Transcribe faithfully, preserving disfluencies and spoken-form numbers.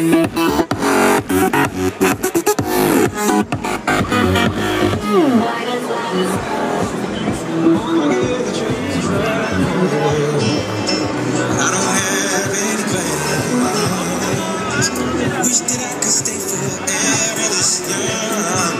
Wish that I could stay forever this young.